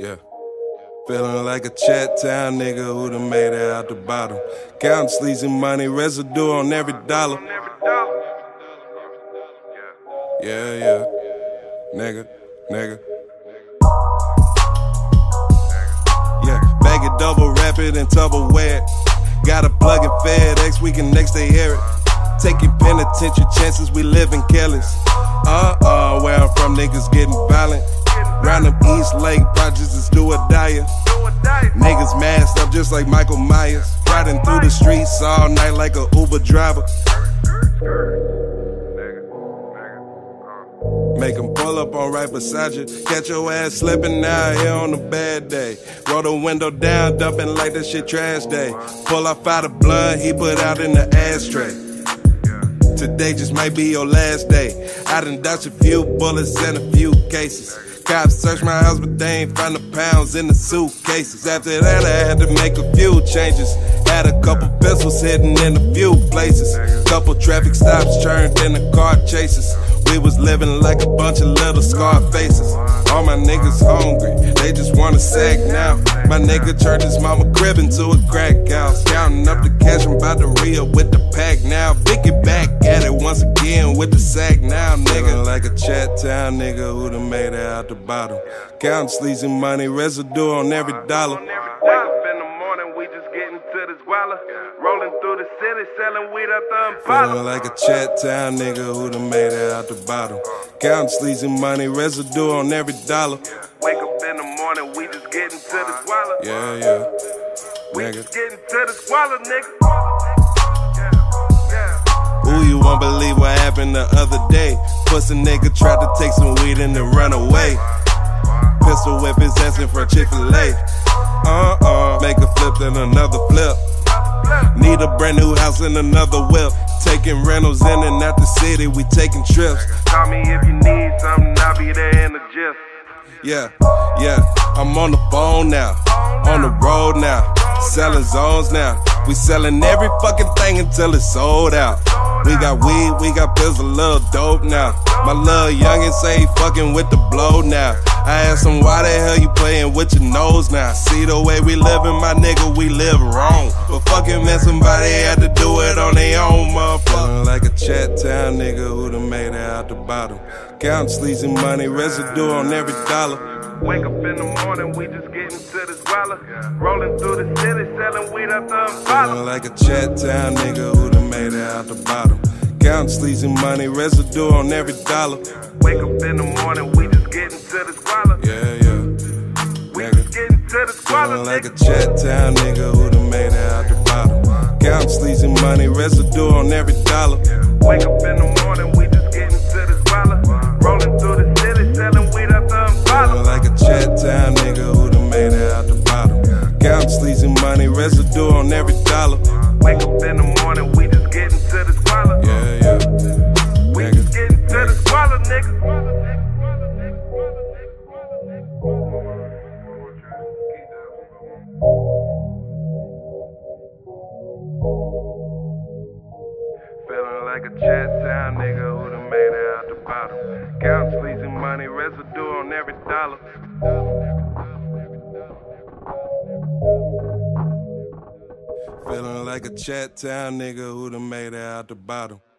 Yeah. Feeling like a Chattown nigga who done made it out the bottom. Counting sleazy money, residue on every dollar. Yeah. Nigga. Yeah, bag it double, wrap it in Tupperware. Gotta plug it FedEx, we can next they hear it. Taking penitentiary chances, we living careless. Where I'm from, niggas getting violent. Round them East Lake projects, it's do or die. Niggas masked up just like Michael Myers. Riding through the streets all night like a Uber driver. Make them pull up on right beside you. Catch your ass slipping out here on a bad day. Roll the window down, dumping like that shit trash day. Pull off out of blood he put out in the ashtray. Today just might be your last day. I done dodged a few bullets and a few cases. Cops searched my house but they ain't found the pounds in the suitcases. After that I had to make a few changes. Had a couple pencils hidden in a few places. Couple traffic stops turned into car chases. We was living like a bunch of little scar faces. All my niggas hungry, they just wanna sack now. My nigga turned his mama crib into a crack house. Counting up the cash, I'm about to reel with the pack now. Pick it back at it once again with the sack now, nigga. Feeling like a Chattown nigga who done made it out the bottom. Counting sleazy money, residue on every dollar. Rolling through the city, selling weed up the Apollo. Feeling like a Chattown nigga who done made it out the bottom. Counting sleazy money, residue on every dollar. Wake up in the morning, we just getting to the squalor. Yeah. We just getting to the squalor, nigga. Ooh, you won't believe what happened the other day. Pussy nigga tried to take some weed and then run away. Pistol whip his ass in front of Chick-fil-A. Make a flip, then another flip. Need a brand new house and another whip. Taking rentals in and out the city, we taking trips. Call me if you need something, I'll be there in the gym. Yeah, I'm on the phone now. On the road now. Selling zones now. We selling every fucking thing until it's sold out. We got weed, we got pills, a little dope now. My little youngin' say he fucking with the blow now. I asked him why the hell you playing with your nose now. See the way we livin', my nigga, we live wrong. But fucking man, somebody had to do it on their own, motherfucker. Feelin' like a Chattown nigga who done made it out the bottom. Countin' sleazy money, residue on every dollar. Wake up in the morning, we just gettin' to this wallet. Rollin' through the city, sellin' weed up the Apollo. Feelin' like a Chattown nigga who done made it out the bottom. Countin' sleazy money, residue on every dollar. Wake up in the morning, we just gettin' to this. Feeling like a Chattown nigga who done made it out the bottom. Counting sleazy money, residue on every dollar. Wake up in the morning, we just getting to this wallet. Rolling through the city, selling weed up the Apollo. Feeling like a Chattown nigga who done made it out the bottom. Counting sleazy money, residue on every dollar. Wake up in the morning, we just getting to this wallet. Yeah. We just getting to this wallet, nigga. Like a Chattown nigga who done made it out the bottom. Counting sleazy money, residue on every dollar. Feeling like a Chattown nigga who done made it out the bottom.